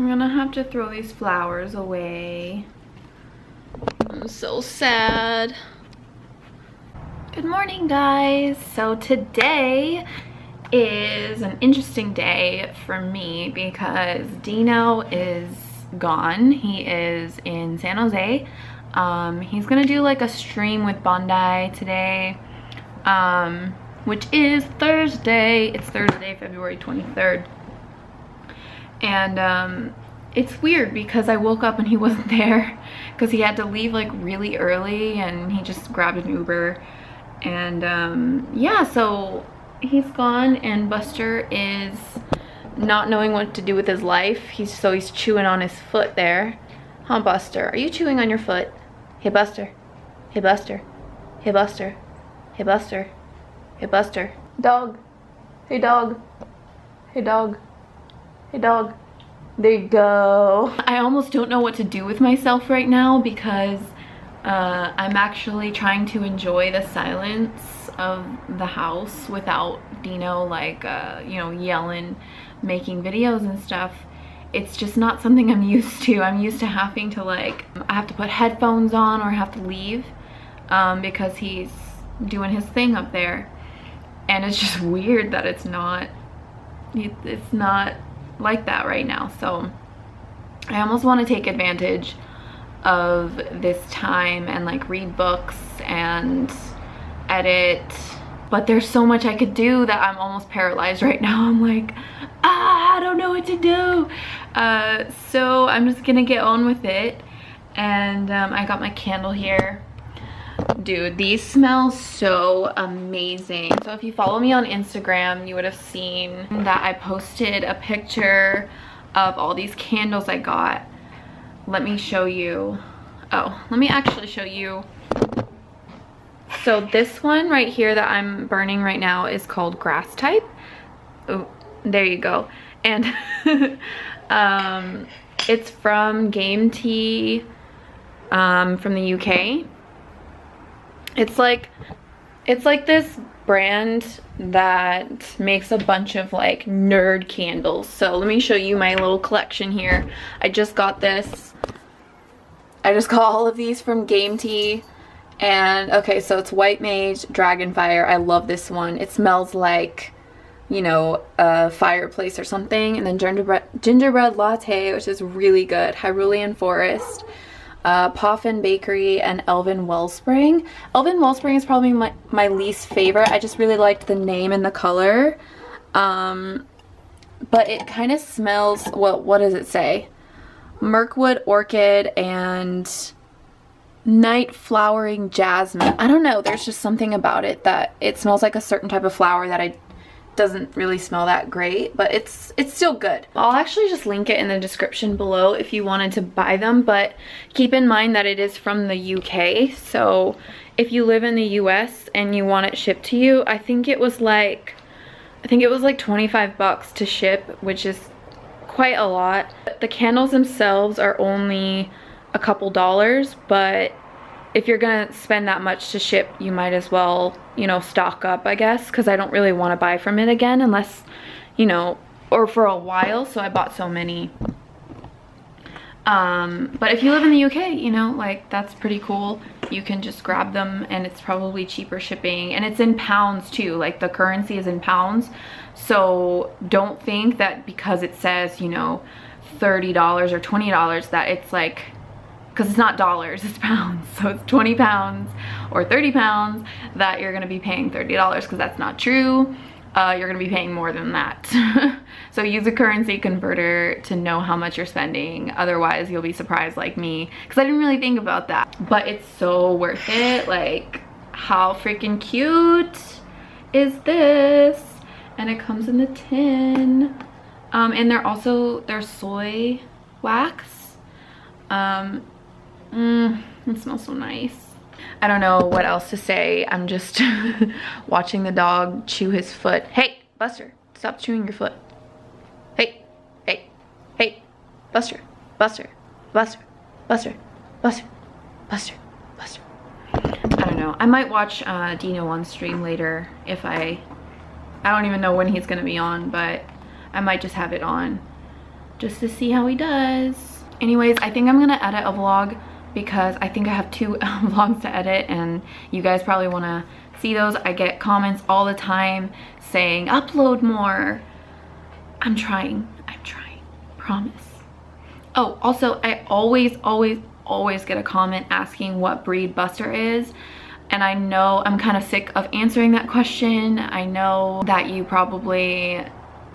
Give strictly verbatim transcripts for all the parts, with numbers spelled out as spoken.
I'm gonna have to throw these flowers away. I'm so sad. Good morning, guys. So today is an interesting day for me because Dino is gone. He is in San Jose. Um, he's gonna do like a stream with Bondi today, um, which is Thursday. It's Thursday, February twenty-third. And um, it's weird because I woke up and he wasn't there because he had to leave like really early and he just grabbed an Uber. And um, yeah, so he's gone and Buster is not knowing what to do with his life. He's so he's chewing on his foot there. Huh, Buster? Are you chewing on your foot? Hey, Buster. Hey, Buster. Hey, Buster. Hey, Buster. Hey, Buster. Dog. Hey, dog. Hey, dog. Hey, dog. There you go. I almost don't know what to do with myself right now because uh, I'm actually trying to enjoy the silence of the house without Dino, like, uh, you know, yelling, making videos and stuff. It's just not something I'm used to. I'm used to having to, like, I have to put headphones on or have to leave um, because he's doing his thing up there. And it's just weird that it's not, it's not like that right now. So I almost want to take advantage of this time and like read books and edit, but there's so much I could do that I'm almost paralyzed right now. I'm like, ah, I don't know what to do. Uh, so I'm just gonna get on with it. And um, I got my candle here. Dude, these smell so amazing. So if you follow me on Instagram, you would have seen that I posted a picture of all these candles I got. Let me show you. Oh, let me actually show you. So this one right here that I'm burning right now is called Grass Type. Oh, there you go. And um, it's from GameTee um, from the U K. It's like, it's like this brand that makes a bunch of like nerd candles. So let me show you my little collection here. I just got this. I just got all of these from GameTee. And okay, so it's White Mage, Dragonfire. I love this one. It smells like, you know, a fireplace or something. And then gingerbread, gingerbread latte, which is really good. Hyrulean Forest. Uh, Poffin Bakery and Elven Wellspring. Elven Wellspring is probably my, my least favorite. I just really liked the name and the color. Um, but it kind of smells, well, what does it say? Mirkwood Orchid and Night Flowering Jasmine. I don't know, there's just something about it that it smells like a certain type of flower that I doesn't really smell that great, but it's it's still good. I'll actually just link it in the description below if you wanted to buy them, but keep in mind that it is from the U K, so if you live in the U S and you want it shipped to you, I think it was like I think it was like twenty-five bucks to ship, which is quite a lot. The candles themselves are only a couple dollars, but if you're gonna spend that much to ship, you might as well, you know, stock up, I guess, because I don't really want to buy from it again unless, you know, or for a while, so I bought so many. Um, but if you live in the U K, you know, like, that's pretty cool. You can just grab them, and it's probably cheaper shipping, and it's in pounds, too. Like, the currency is in pounds, so don't think that because it says, you know, thirty dollars or twenty dollars that it's, like, because it's not dollars, it's pounds. So it's twenty pounds or thirty pounds that you're going to be paying thirty dollars, because that's not true. Uh, you're going to be paying more than that. So use a currency converter to know how much you're spending. Otherwise, you'll be surprised like me, because I didn't really think about that. But it's so worth it. Like, how freaking cute is this? And it comes in the tin. Um, and they're also, they're soy wax. Um... Mmm, it smells so nice. I don't know what else to say. I'm just watching the dog chew his foot. Hey, Buster, stop chewing your foot. Hey, hey, hey, Buster, Buster, Buster, Buster, Buster, Buster, Buster. I don't know. I might watch uh, Dino on stream later if I... I don't even know when he's going to be on, but I might just have it on. just to see how he does. Anyways, I think I'm gonna edit a vlog because I think I have two vlogs to edit, and you guys probably wanna see those. I get comments all the time saying, upload more. I'm trying, I'm trying, promise. Oh, also, I always, always, always get a comment asking what breed Buster is. And I know I'm kind of sick of answering that question. I know that you probably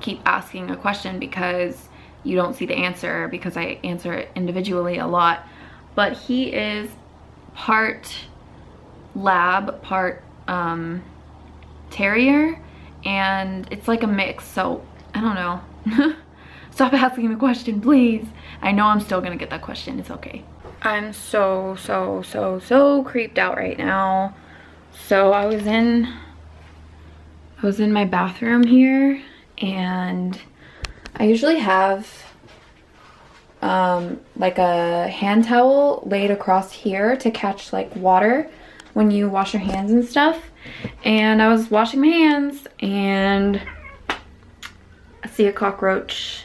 keep asking a question because you don't see the answer, because I answer it individually a lot. But he is part lab, part um, terrier, and it's like a mix, so I don't know. Stop asking the question, please. I know I'm still gonna get that question, it's okay. I'm so, so, so, so creeped out right now. So I was in, I was in my bathroom here, and I usually have um, like a hand towel laid across here to catch like water when you wash your hands and stuff. And I was washing my hands and I see a cockroach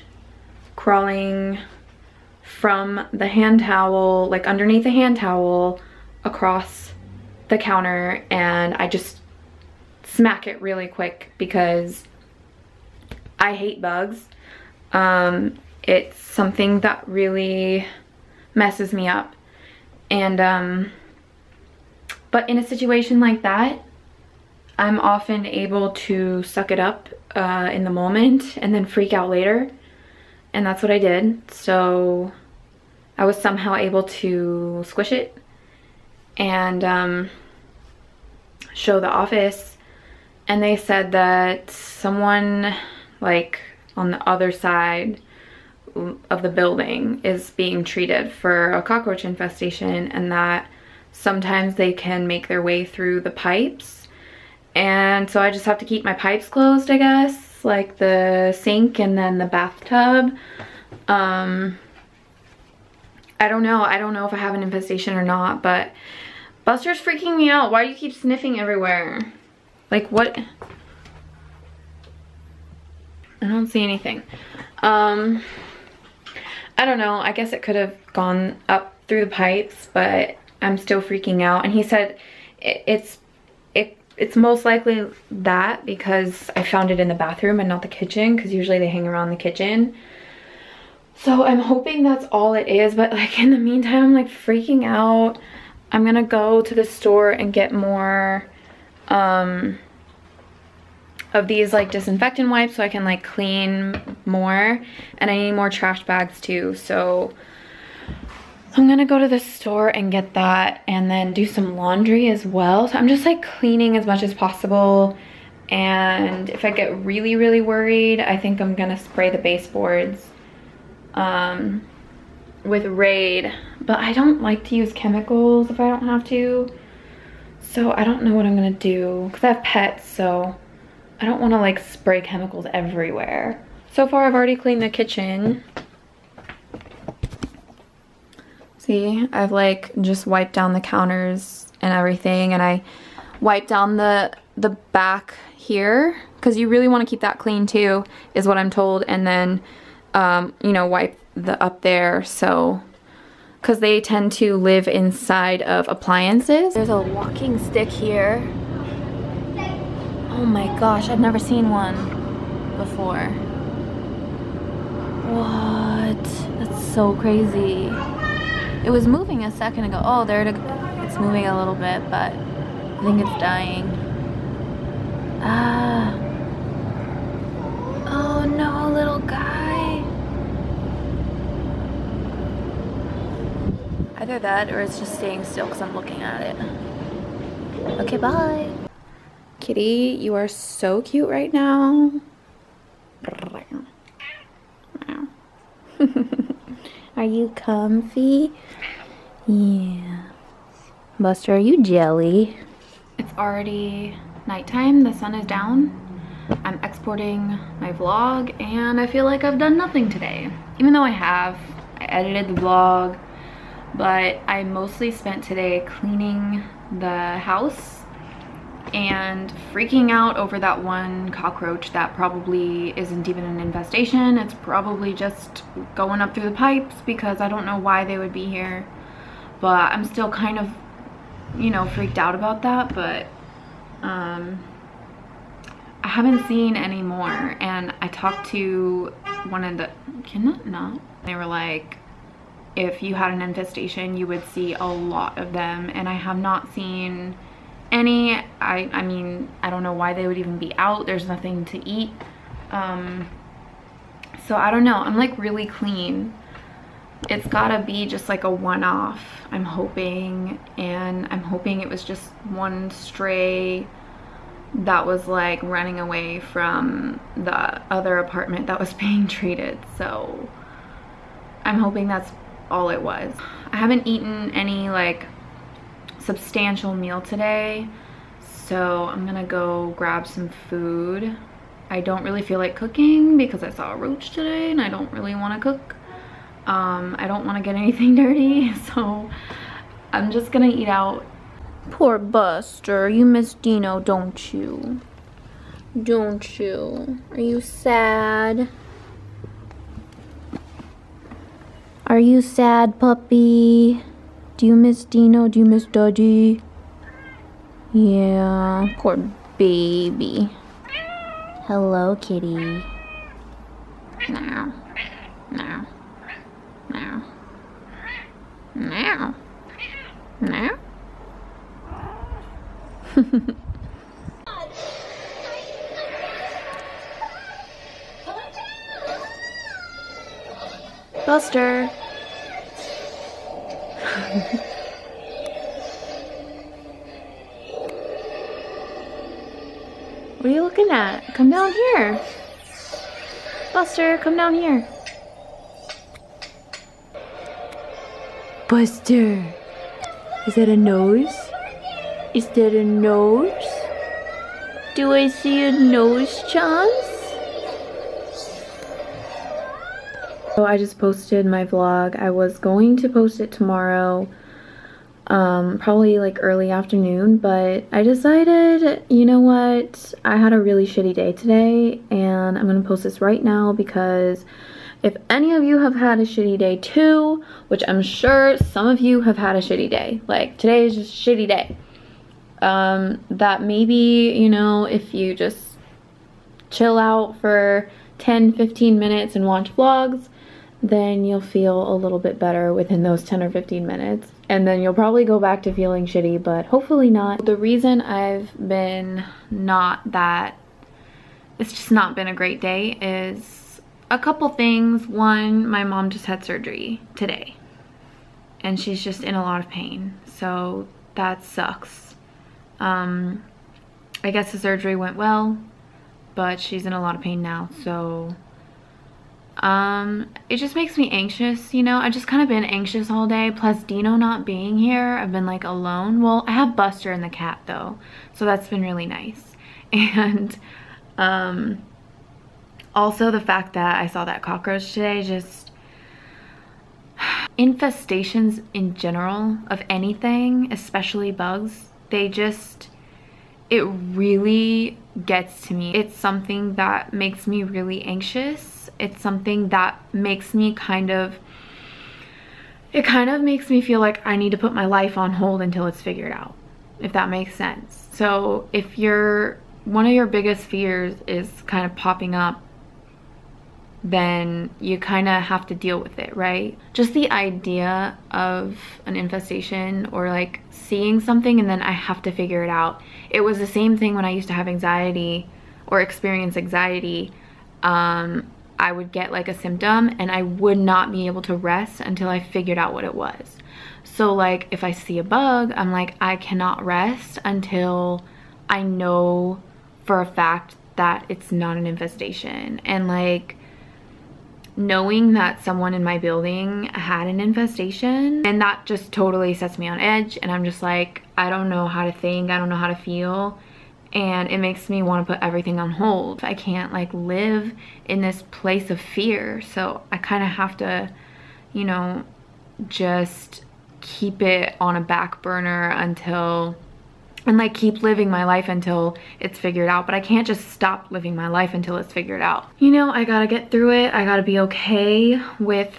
crawling from the hand towel, like underneath the hand towel, across the counter, and I just smack it really quick because I hate bugs. Um, it's something that really messes me up. And, um, but in a situation like that, I'm often able to suck it up uh, in the moment and then freak out later. And that's what I did. So I was somehow able to squish it and um, show the office, and they said that someone like on the other side of the building is being treated for a cockroach infestation, and that sometimes they can make their way through the pipes, and so I just have to keep my pipes closed, I guess, like the sink and then the bathtub. um, I don't know. I don't know if I have an infestation or not, but Buster's freaking me out. Why do you keep sniffing everywhere? Like, what? I don't see anything. Um, I don't know. I guess it could have gone up through the pipes, but I'm still freaking out. And he said it, it's, it, it's most likely that because I found it in the bathroom and not the kitchen, because usually they hang around the kitchen. So I'm hoping that's all it is, but like in the meantime, I'm like freaking out. I'm gonna go to the store and get more um, of these like disinfectant wipes so I can like clean more, and I need more trash bags too. So I'm gonna go to the store and get that, and then do some laundry as well. So I'm just like cleaning as much as possible. And if I get really, really worried, I think I'm gonna spray the baseboards um with Raid, but I don't like to use chemicals if I don't have to, so I don't know what I'm gonna do, because I have pets, so I don't want to like spray chemicals everywhere. So far I've already cleaned the kitchen. See, I've like just wiped down the counters and everything, and I wiped down the the back here because you really want to keep that clean too, is what I'm told. And then Um, you know, wipe the up there, so because they tend to live inside of appliances. There's a walking stick here. Oh my gosh, I've never seen one before. What? That's so crazy. It was moving a second ago. Oh, there it, it's moving a little bit, but I think it's dying. Ah. Oh no, little guy. Either that or it's just staying still because I'm looking at it. Okay, bye. Kitty, you are so cute right now. Are you comfy? Yeah. Buster, are you jelly? It's already nighttime. The sun is down. I'm exporting my vlog, and I feel like I've done nothing today. Even though I have. I edited the vlog. But I mostly spent today cleaning the house and freaking out over that one cockroach that probably isn't even an infestation. It's probably just going up through the pipes, because I don't know why they would be here. But I'm still kind of, you know, freaked out about that. But um, I haven't seen any more. And I talked to one of the, can that not? They were like, if you had an infestation, you would see a lot of them. And I have not seen any. I, I mean, I don't know why they would even be out. There's nothing to eat. Um, so I don't know. I'm like really clean. It's gotta be just like a one-off, I'm hoping. And I'm hoping it was just one stray that was like running away from the other apartment that was being treated. So I'm hoping that's all it was. I haven't eaten any like substantial meal today, so I'm gonna go grab some food. I don't really feel like cooking because I saw a roach today and I don't really want to cook. um I don't want to get anything dirty, so I'm just gonna eat out. Poor Buster, you miss Dino, don't you? Don't you? Are you sad? Are you sad, puppy? Do you miss Dino? Do you miss Dudgy? Yeah, poor baby. Hello, kitty. Meow. Meow. Meow. Meow. Meow. Buster. What are you looking at? Come down here. Buster, come down here. Buster. Is that a nose? Is that a nose? Do I see a nose, Chance? So I just posted my vlog. I was going to post it tomorrow, um, probably like early afternoon, but I decided, you know what, I had a really shitty day today, and I'm gonna post this right now, because if any of you have had a shitty day too, which I'm sure some of you have had a shitty day, like today is just a shitty day, um, that maybe, you know, if you just chill out for ten to fifteen minutes and watch vlogs, then you'll feel a little bit better within those ten or fifteen minutes, and then you'll probably go back to feeling shitty, but hopefully not. The reason I've been not that, it's just not been a great day, is a couple things. One, my mom just had surgery today and she's just in a lot of pain, so that sucks. um I guess the surgery went well, but she's in a lot of pain now, so um it just makes me anxious, you know. I've just kind of been anxious all day, plus Dino not being here. I've been like alone. Well, I have Buster and the cat though, so that's been really nice. And um also the fact that I saw that cockroach today, just infestations in general of anything, especially bugs, they just, it really gets to me. It's something that makes me really anxious. It's something that makes me kind of, it kind of makes me feel like I need to put my life on hold until it's figured out, if that makes sense. So if you're, one of your biggest fears is kind of popping up, then you kind of have to deal with it, right? Just the idea of an infestation, or like seeing something and then I have to figure it out. It was the same thing when I used to have anxiety or experience anxiety. Um, I would get like a symptom and I would not be able to rest until I figured out what it was. So like if I see a bug, I'm like, I cannot rest until I know for a fact that it's not an infestation. And like, knowing that someone in my building had an infestation, and that just totally sets me on edge, and I'm just like, I don't know how to think, I don't know how to feel, and it makes me want to put everything on hold. I can't like live in this place of fear, so I kind of have to, you know, just keep it on a back burner until and like keep living my life until it's figured out. But I can't just stop living my life until it's figured out. You know, I gotta get through it. I gotta be okay with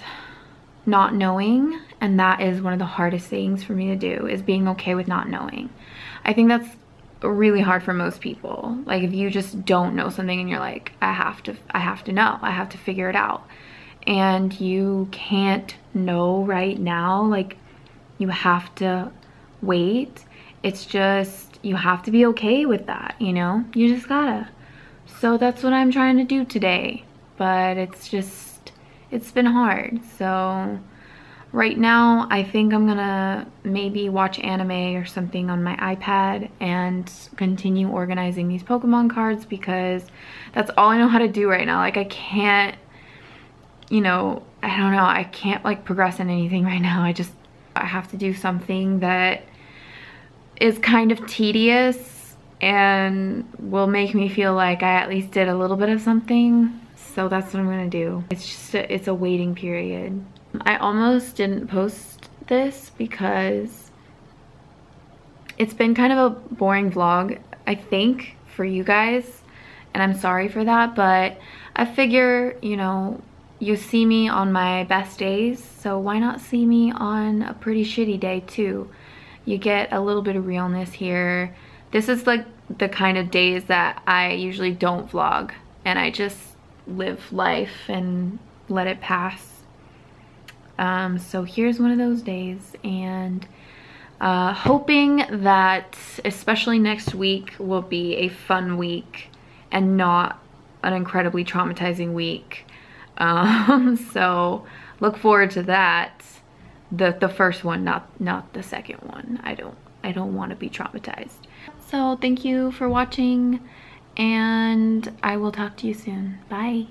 not knowing. And that is one of the hardest things for me to do, is being okay with not knowing. I think that's really hard for most people. Like, if you just don't know something and you're like, I have to, I have to know, I have to figure it out. And you can't know right now. Like, you have to wait. It's just, you have to be okay with that, you know? You just gotta. So that's what I'm trying to do today. But it's just, it's been hard. So right now, I think I'm gonna maybe watch anime or something on my iPad and continue organizing these Pokemon cards, because that's all I know how to do right now. Like, I can't, you know, I don't know. I can't, like, progress in anything right now. I just, I have to do something that is kind of tedious and will make me feel like I at least did a little bit of something. So that's what I'm gonna do. It's just a, it's a waiting period. I almost didn't post this because it's been kind of a boring vlog, I think, for you guys, and I'm sorry for that, but I figure, you know, you see me on my best days, so why not see me on a pretty shitty day too? You get a little bit of realness here. This is like the kind of days that I usually don't vlog, and I just live life and let it pass. Um, so here's one of those days, and uh, hoping that especially next week will be a fun week and not an incredibly traumatizing week. Um, so look forward to that. The, the first one, not not the second one. I don't I don't want to be traumatized. So thank you for watching, and I will talk to you soon. Bye.